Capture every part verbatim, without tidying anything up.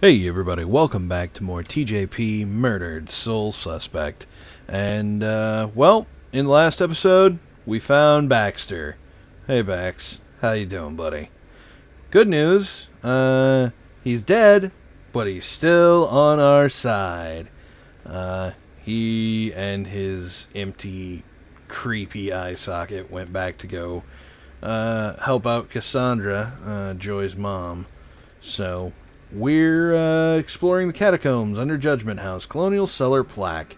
Hey everybody, welcome back to more T J P Murdered: Soul Suspect. And, uh, well, in the last episode, we found Baxter. Hey Bax, how you doing, buddy? Good news, uh, he's dead, but he's still on our side. Uh, he and his empty, creepy eye socket went back to go, uh, help out Cassandra, uh, Joy's mom. So we're uh, exploring the catacombs under Judgment House Colonial Cellar Plaque.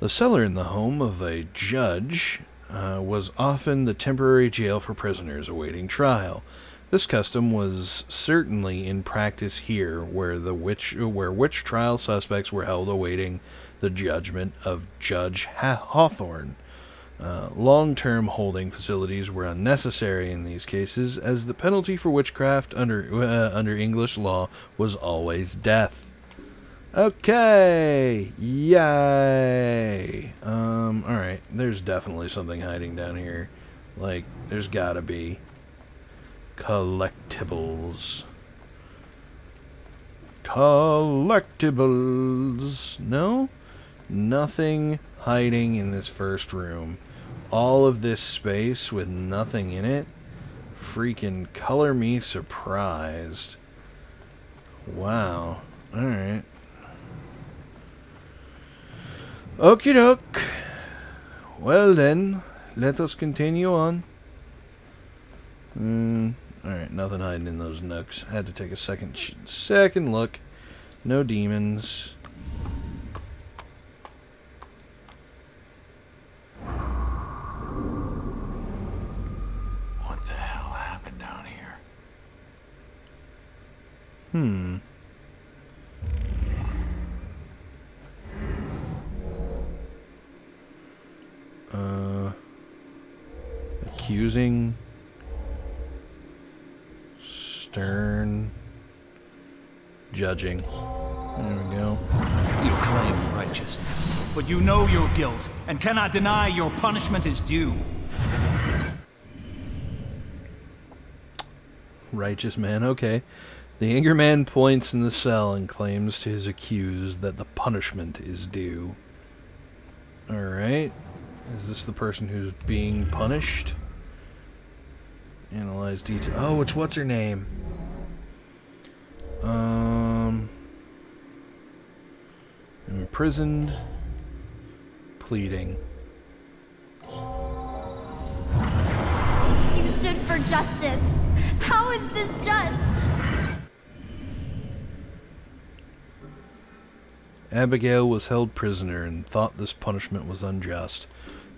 The cellar in the home of a judge uh, was often the temporary jail for prisoners awaiting trial. This custom was certainly in practice here, where the witch where witch trial suspects were held awaiting the judgment of Judge Hawthorne. Uh, long-term holding facilities were unnecessary in these cases, as the penalty for witchcraft under uh, under English law was always death. Okay, yay! Um, all right, there's definitely something hiding down here. Like, there's gotta be collectibles. Collectibles? No, nothing hiding in this first room. All of this space with nothing in it. Freaking color me surprised. Wow. Alright. Okie doke. Well then, let us continue on. Mm, Alright, nothing hiding in those nooks. Had to take a second, second look. No demons. Hmm. Uh, accusing, stern, judging. There we go. You claim righteousness, but you know your guilt and cannot deny your punishment is due. Righteous man, okay. The anger man points in the cell and claims to his accused that the punishment is due. Alright. Is this the person who's being punished? Analyze detail. Oh, it's what's her name? Um. Imprisoned. Pleading. You stood for justice. How is this just? Abigail was held prisoner and thought this punishment was unjust.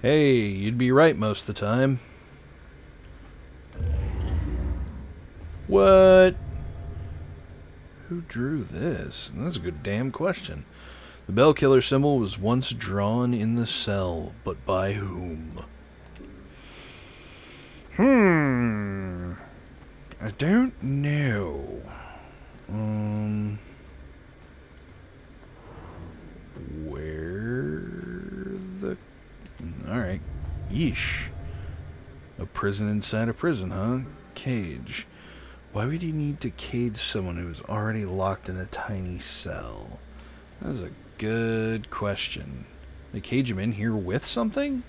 Hey, you'd be right most of the time. What? Who drew this? That's a good damn question. The Bell Killer symbol was once drawn in the cell, but by whom? Hmm. I don't know. Um... Where the... Alright. Yeesh. A prison inside a prison, huh? Cage. Why would you need to cage someone who is already locked in a tiny cell? That's a good question. They cage him in here with something?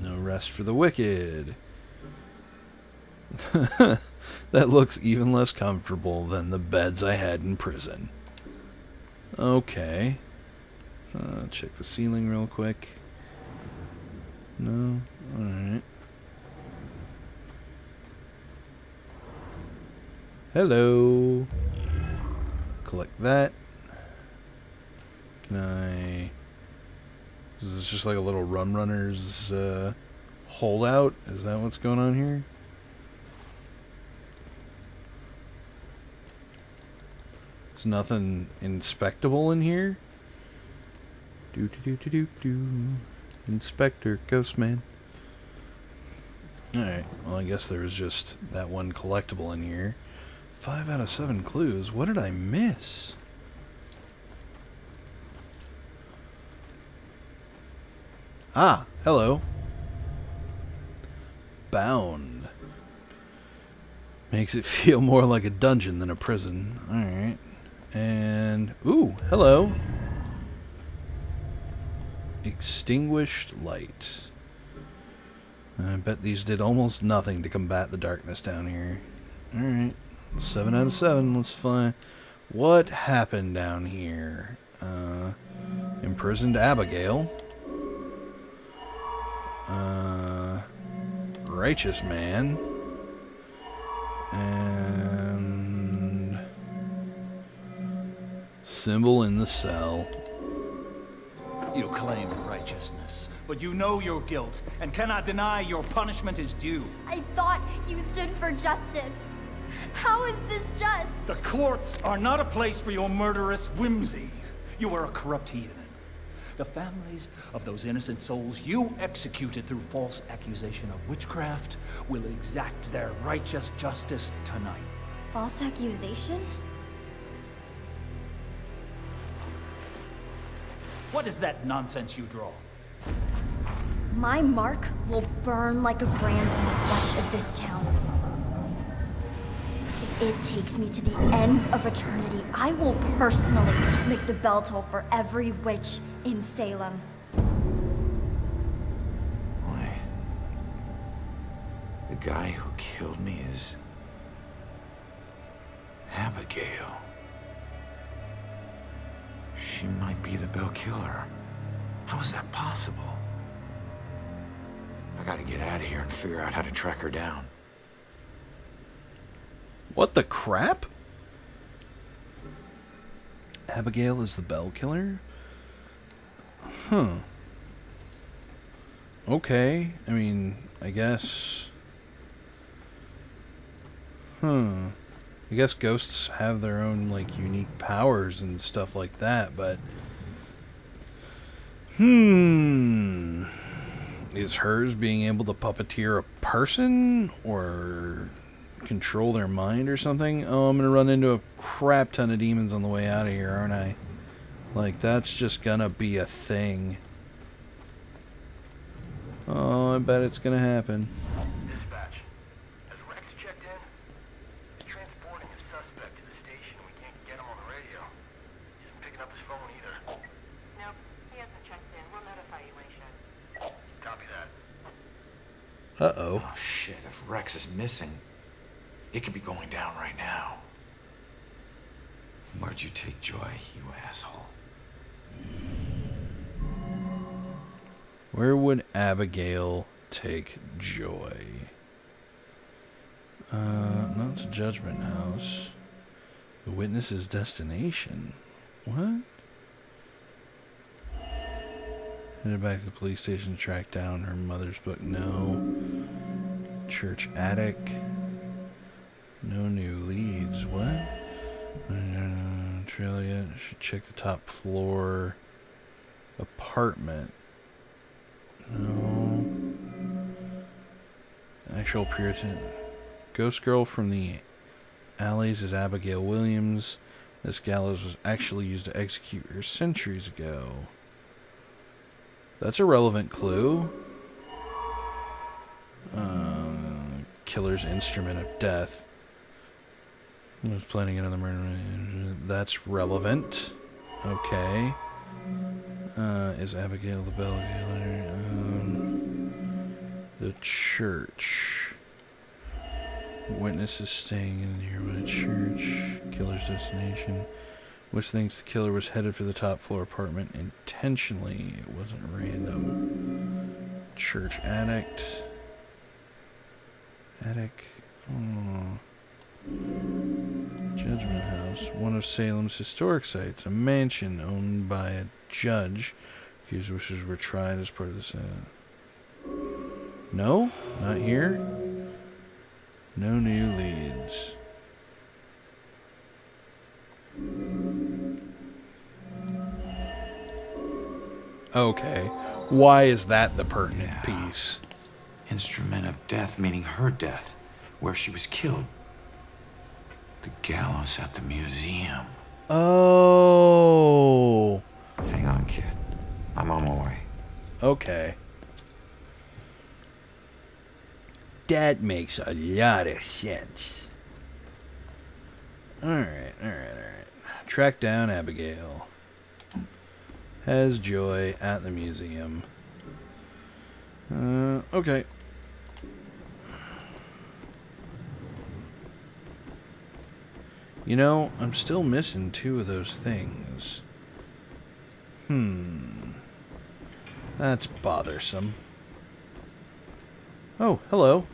No rest for the wicked. That looks even less comfortable than the beds I had in prison. Okay. Uh, check the ceiling real quick. No? Alright. Hello. Collect that. Can I... Is this just like a little Rum Runner's uh, holdout? Is that what's going on here? Nothing inspectable in here. Do do do do do. Inspector Ghost Man. All right. Well, I guess there was just that one collectible in here. Five out of seven clues. What did I miss? Ah, hello. Bound. Makes it feel more like a dungeon than a prison. Alright. And... Ooh, hello. Extinguished light. I bet these did almost nothing to combat the darkness down here. Alright. Seven out of seven. Let's find... What happened down here? Uh... Imprisoned Abigail. Uh... Righteous man. And... Symbol in the cell. You claim righteousness, but you know your guilt and cannot deny your punishment is due. I thought you stood for justice. How is this just? The courts are not a place for your murderous whimsy. You are a corrupt heathen. The families of those innocent souls you executed through false accusation of witchcraft will exact their righteous justice tonight. False accusation? What is that nonsense you draw? My mark will burn like a brand in the flesh of this town. If it takes me to the ends of eternity, I will personally make the bell toll for every witch in Salem. Why? The guy who killed me is... Abigail. She might be the Bell Killer. How is that possible? I gotta get out of here and figure out how to track her down. What the crap? Abigail is the Bell Killer? Huh. Okay. I mean, I guess... Huh. I guess ghosts have their own, like, unique powers and stuff like that, but... Hmm... Is hers being able to puppeteer a person? Or control their mind or something? Oh, I'm gonna run into a crap ton of demons on the way out of here, aren't I? Like, that's just gonna be a thing. Oh, I bet it's gonna happen. Uh-oh. Oh, shit. If Rex is missing, it could be going down right now. Where'd you take Joy, you asshole? Where would Abigail take Joy? Uh, not to Judgment House. The witness's destination. What? Headed back to the police station to track down her mother's book. No. Church attic. No new leads. What? Uh, trail yet. Should check the top floor. Apartment. No. Actual Puritan. Ghost girl from the alleys is Abigail Williams. This gallows was actually used to execute her centuries ago. That's a relevant clue. Um, killer's instrument of death. I was planning another murder. That's relevant. Okay. Uh, is Abigail the Bell Killer? Um, the church. Witness is staying in the nearby church. Killer's destination. Which thinks the killer was headed for the top floor apartment intentionally. It wasn't random. Church addict. Attic. Oh. Judgment House. One of Salem's historic sites. A mansion owned by a judge. Whose wishes were tried as part of this. Uh... No? Not here? No new leads. Okay, why is that the pertinent yeah. piece? Instrument of death, meaning her death, where she was killed. The gallows at the museum. Oh. Hang on, kid. I'm on my way. Okay. That makes a lot of sense. Alright, alright, alright. Track down Abigail. Has Joy at the museum. Uh, okay. You know, I'm still missing two of those things. Hmm. That's bothersome. Oh, hello.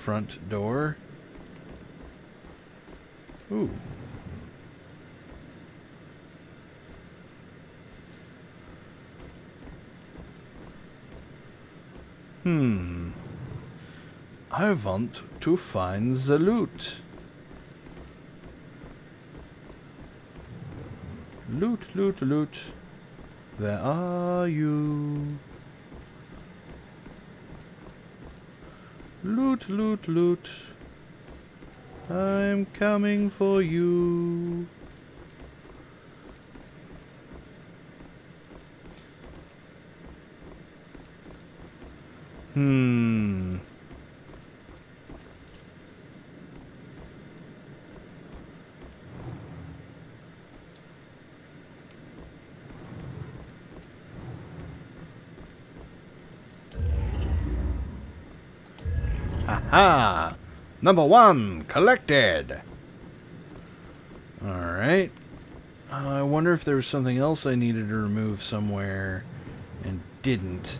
Front door. Ooh. Hmm. I want to find the loot. Loot, loot, loot. Where are you? Loot, loot, loot. I'm coming for you. Hmm. Ah, number one collected. All right. Uh, I wonder if there was something else I needed to remove somewhere and didn't.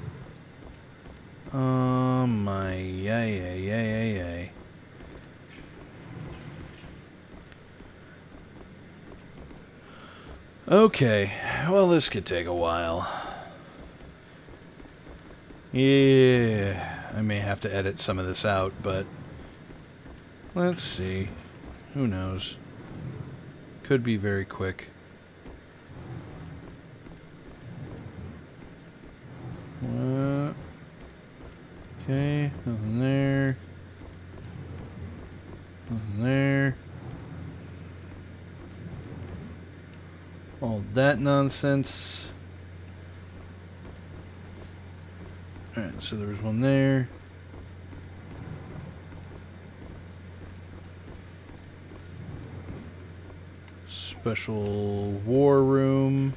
Oh my! Yeah, yeah, yeah, yeah, yeah. Okay. Well, this could take a while. Yeah. I may have to edit some of this out, but let's see. Who knows? Could be very quick. Uh, okay, nothing there. Nothing there. All that nonsense. Alright, so there was one there. Special war room.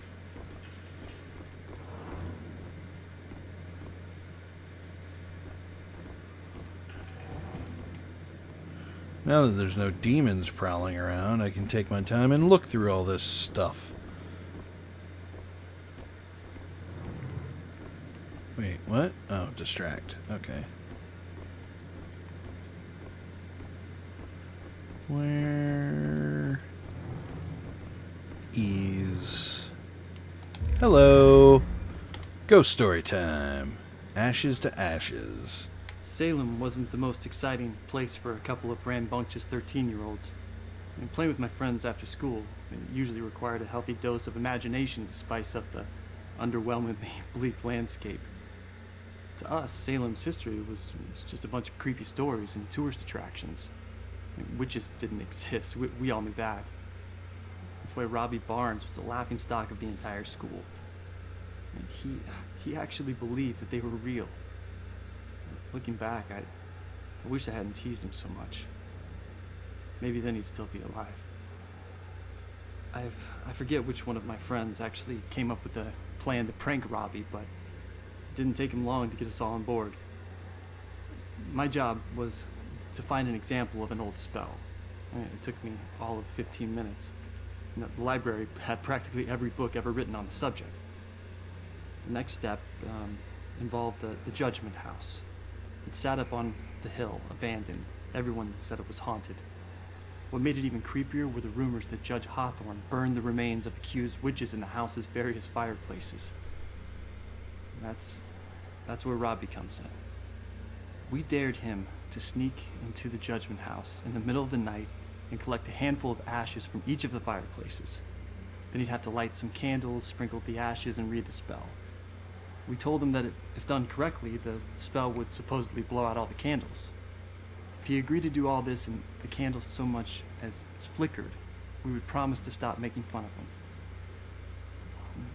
Now that there's no demons prowling around, I can take my time and look through all this stuff. Wait, what? Oh, distract. Okay. Where is... Hello! Ghost story time. Ashes to ashes. Salem wasn't the most exciting place for a couple of rambunctious thirteen-year-olds. I mean, playing with my friends after school, it usually required a healthy dose of imagination to spice up the underwhelmingly bleak landscape. To us, Salem's history was just a bunch of creepy stories and tourist attractions. Witches didn't exist. We, we all knew that. That's why Robbie Barnes was the laughingstock of the entire school. He, he actually believed that they were real. Looking back, I, I wish I hadn't teased him so much. Maybe then he'd still be alive. I've, I forget which one of my friends actually came up with a plan to prank Robbie, but didn't take him long to get us all on board. My job was to find an example of an old spell. It took me all of fifteen minutes. And the library had practically every book ever written on the subject. The next step um, involved the, the Judgment House. It sat up on the hill, abandoned. Everyone said it was haunted. What made it even creepier were the rumors that Judge Hawthorne burned the remains of accused witches in the house's various fireplaces. That's, that's where Robbie comes in. We dared him to sneak into the Judgment House in the middle of the night and collect a handful of ashes from each of the fireplaces. Then he'd have to light some candles, sprinkle the ashes, and read the spell. We told him that it, if done correctly, the spell would supposedly blow out all the candles. If he agreed to do all this and the candles so much as, as flickered, we would promise to stop making fun of him.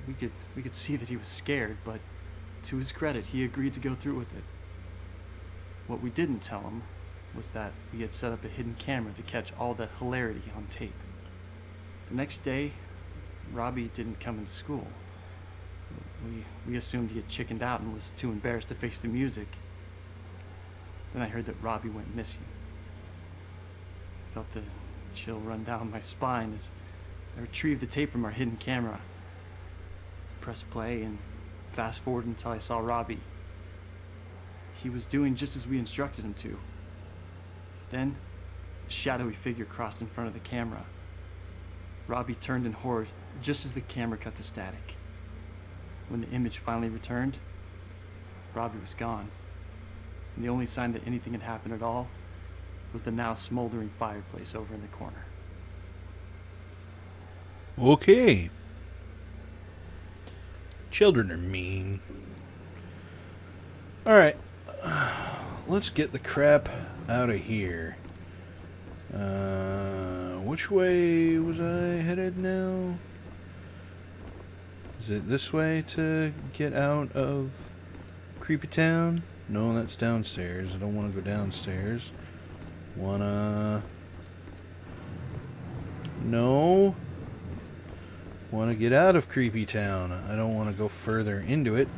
We could, we could see that he was scared, but to his credit, he agreed to go through with it. What we didn't tell him was that we had set up a hidden camera to catch all the hilarity on tape. The next day, Robbie didn't come into school. We, we assumed he had chickened out and was too embarrassed to face the music. Then I heard that Robbie went missing. I felt the chill run down my spine as I retrieved the tape from our hidden camera. I pressed play and fast forward until I saw Robbie. He was doing just as we instructed him to. Then, a shadowy figure crossed in front of the camera. Robbie turned in horror just as the camera cut to static. When the image finally returned, Robbie was gone. And the only sign that anything had happened at all was the now smoldering fireplace over in the corner. Okay. Children are mean. Alright. Let's get the crap out of here. Uh, which way was I headed now? Is it this way to get out of Creepy Town? No, that's downstairs. I don't want to go downstairs. Wanna... No. Wanna get out of Creepy Town. I don't want to go further into it.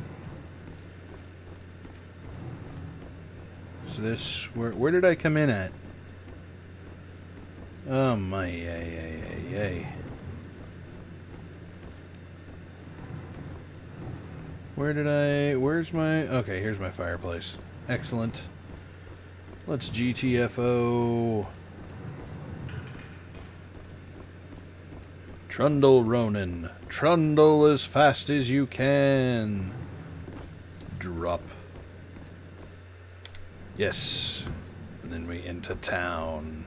So this... Where, where did I come in at? Oh my... Yay, yay, yay. Where did I... Where's my... Okay, here's my fireplace. Excellent. Let's G T F O. Trundle, Ronan. Trundle as fast as you can. Drop. Yes. And then we enter town.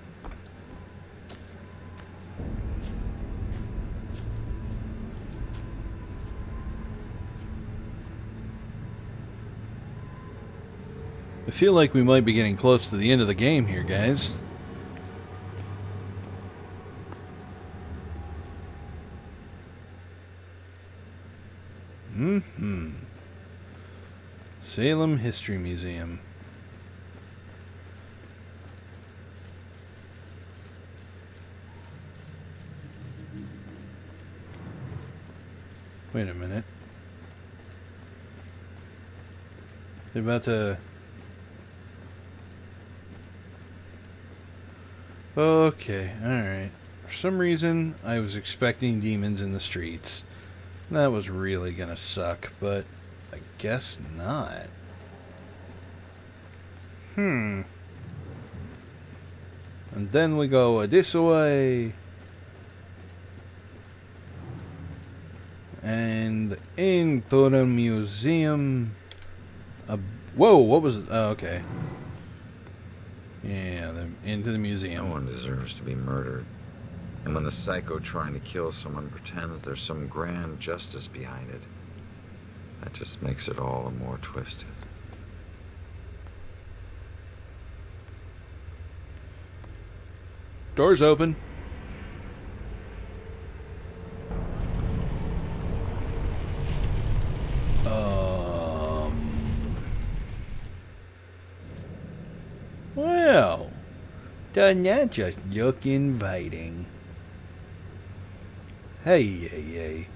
I feel like we might be getting close to the end of the game here, guys. Mm-hmm. Salem History Museum. Wait a minute. They're about to... Okay, alright. For some reason, I was expecting demons in the streets. That was really gonna suck, but I guess not. Hmm. And then we go this way. And into the museum. Uh, whoa, what was it? Oh, okay. Yeah, the, into the museum. No one deserves to be murdered. And when the psycho trying to kill someone pretends there's some grand justice behind it, that just makes it all the more twisted. Doors open. Doesn't that just look inviting? Hey, hey, hey.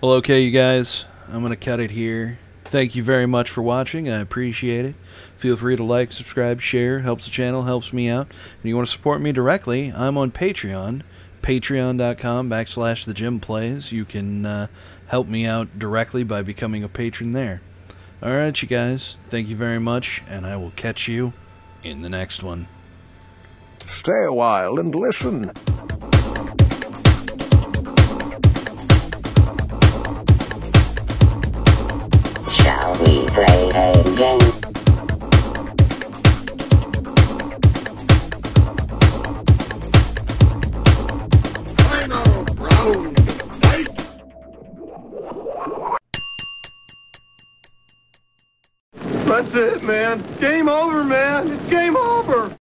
Well, okay, you guys. I'm going to cut it here. Thank you very much for watching. I appreciate it. Feel free to like, subscribe, share. Helps the channel, helps me out. If you want to support me directly, I'm on Patreon. Patreon.com backslash The Jim Plays. You can uh, help me out directly by becoming a patron there. All right, you guys. Thank you very much, and I will catch you in the next one. Stay a while and listen. Shall we play a game? Final round, fight! That's it, man. Game over, man. It's game over.